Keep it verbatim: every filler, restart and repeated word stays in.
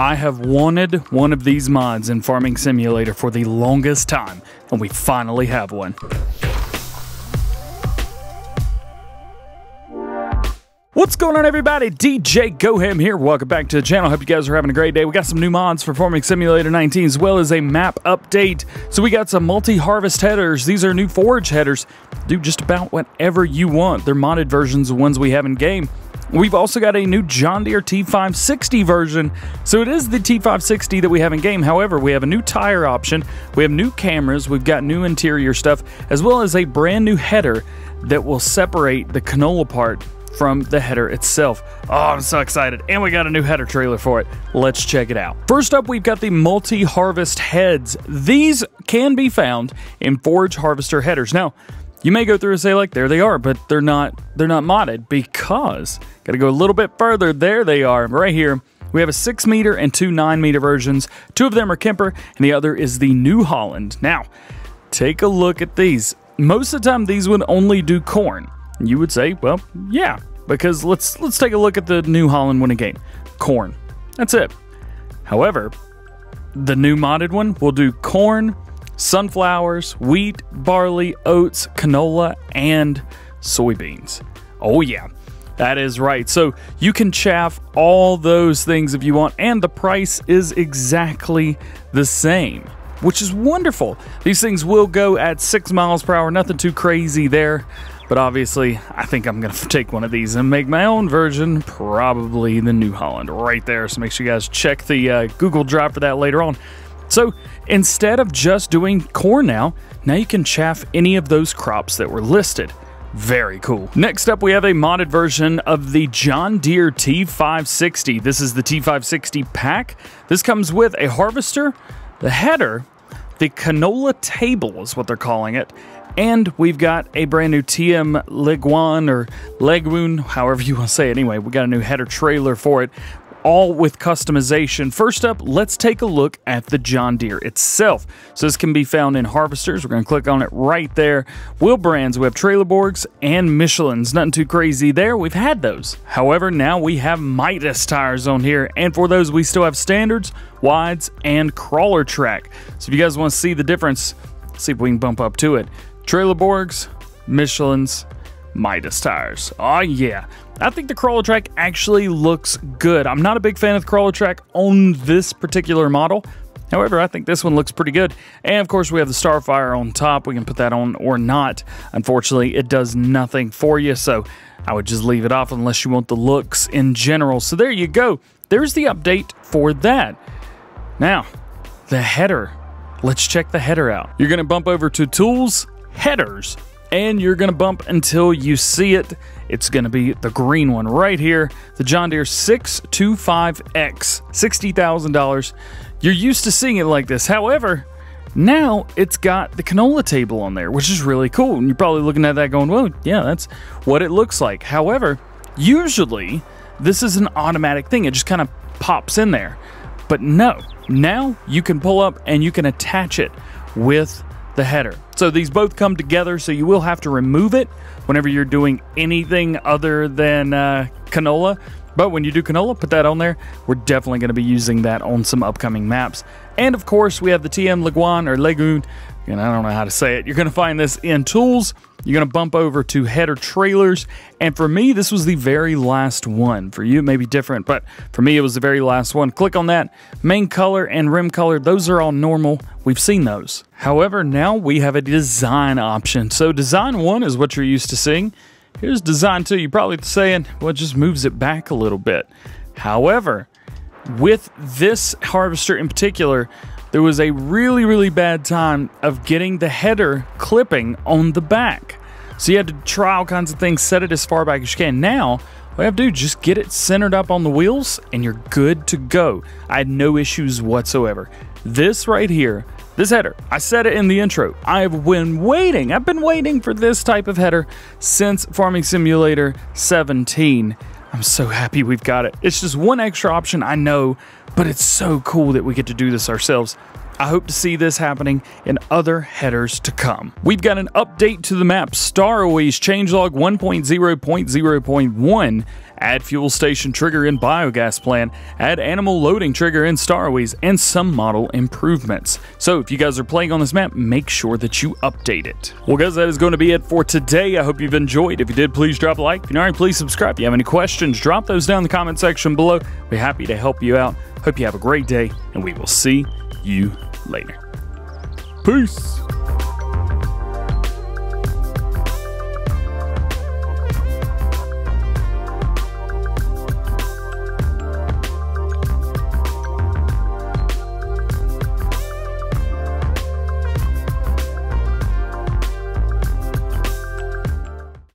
I have wanted one of these mods in Farming Simulator for the longest time, and we finally have one. What's going on, everybody? D J Goham here. Welcome back to the channel. Hope you guys are having a great day. We got some new mods for Farming Simulator nineteen, as well as a map update. So we got some multi-harvest headers. These are new forage headers. Do just about whatever you want. They're modded versions of ones we have in game. We've also got a new John Deere T five sixty version. So it is the T five sixty that we have in game. However, we have a new tire option. We have new cameras. We've got new interior stuff, as well as a brand new header that will separate the canola part from the header itself. Oh, I'm so excited. And we got a new header trailer for it. Let's check it out. First up, we've got the multi-harvest heads. These can be found in forage harvester headers. Now, you may go through and say, like, there they are, but they're not they're not modded, because gotta go a little bit further. There they are right here. We have a six meter and two nine meter versions. Two of them are Kemper and the other is the New Holland. Now, take a look at these. Most of the time these would only do corn. You would say, well, yeah, because let's let's take a look at the New Holland one again. Corn, that's it. However, the new modded one will do corn, sunflowers, wheat, barley, oats, canola, and soybeans. Oh yeah, that is right. So you can chaff all those things if you want, and the price is exactly the same, which is wonderful. These things will go at six miles per hour, nothing too crazy there. But obviously, I think I'm gonna take one of these and make my own version, probably the New Holland right there. So make sure you guys check the uh, Google Drive for that later on. So instead of just doing corn now, now you can chaff any of those crops that were listed. Very cool. Next up, we have a modded version of the John Deere T five sixty. This is the T five sixty Pack. This comes with a harvester, the header, the canola table is what they're calling it, and we've got a brand new T M Leguan or Leguan, however you want to say it. Anyway, we got a new header trailer for it, all with customization. First up, let's take a look at the John Deere itself. So this can be found in harvesters. We're going to click on it right there. Wheel brands, we have Trailerborgs and Michelins. Nothing too crazy there. We've had those. However, now we have Midas tires on here. And for those, we still have standards, wides, and crawler track. So if you guys want to see the difference, let's see if we can bump up to it. Trailerborgs, Michelins, Midas tires. Oh yeah, I think the crawler track actually looks good. I'm not a big fan of the crawler track on this particular model. However, I think this one looks pretty good. And of course, we have the Starfire on top. We can put that on or not. Unfortunately, it does nothing for you, so I would just leave it off unless you want the looks in general. So there you go. There's the update for that. Now, the header. Let's check the header out. You're gonna bump over to Tools, Headers, and you're gonna bump until you see it. It's gonna be the green one right here, the John Deere six twenty-five X, sixty thousand dollars. You're used to seeing it like this. However, now it's got the canola table on there, which is really cool. And you're probably looking at that going, well, yeah, that's what it looks like. However, usually this is an automatic thing. It just kind of pops in there. But no, now you can pull up and you can attach it with the header. So these both come together, so you will have to remove it whenever you're doing anything other than uh, canola. But when you do canola, put that on there. We're definitely going to be using that on some upcoming maps. And of course, we have the T M Leguan or Leguan, and I don't know how to say it. You're going to find this in Tools. You're going to bump over to Header Trailers. And for me, this was the very last one. For you, it may be different, but for me, it was the very last one. Click on that. Main color and rim color, those are all normal. We've seen those. However, now we have a design option. So design one is what you're used to seeing. Here's design two. You're probably saying, well, it just moves it back a little bit. However, with this harvester in particular, there was a really, really bad time of getting the header clipping on the back. So you had to try all kinds of things, set it as far back as you can. Now, all you have to do is just get it centered up on the wheels and you're good to go. I had no issues whatsoever. This right here, this header, I said it in the intro, I've been waiting. I've been waiting for this type of header since Farming Simulator seventeen. I'm so happy we've got it. It's just one extra option, I know, but it's so cool that we get to do this ourselves. I hope to see this happening in other headers to come. We've got an update to the map, Starowies changelog one point zero point zero point one. Add fuel station trigger in biogas plant, add animal loading trigger in Starowies, and some model improvements. So if you guys are playing on this map, make sure that you update it. Well guys, that is going to be it for today. I hope you've enjoyed. If you did, please drop a like. If you're not already, please subscribe. If you have any questions, drop those down in the comment section below. We're happy to help you out. Hope you have a great day, and we will see you later. Peace.